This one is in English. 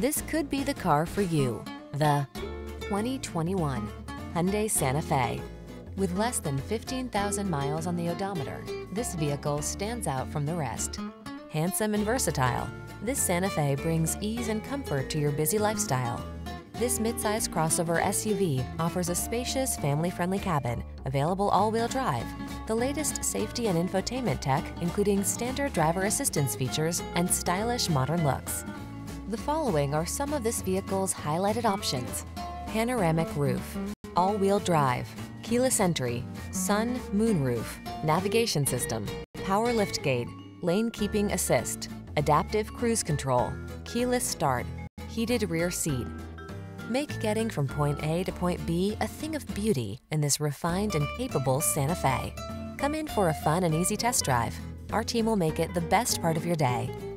This could be the car for you. The 2021 Hyundai Santa Fe. With less than 15,000 miles on the odometer, this vehicle stands out from the rest. Handsome and versatile, this Santa Fe brings ease and comfort to your busy lifestyle. This midsize crossover SUV offers a spacious, family-friendly cabin, available all-wheel drive, the latest safety and infotainment tech, including standard driver assistance features and stylish modern looks. The following are some of this vehicle's highlighted options: panoramic roof, all-wheel drive, keyless entry, sun, moon roof, navigation system, power liftgate, lane keeping assist, adaptive cruise control, keyless start, heated rear seat. Make getting from point A to point B a thing of beauty in this refined and capable Santa Fe. Come in for a fun and easy test drive. Our team will make it the best part of your day.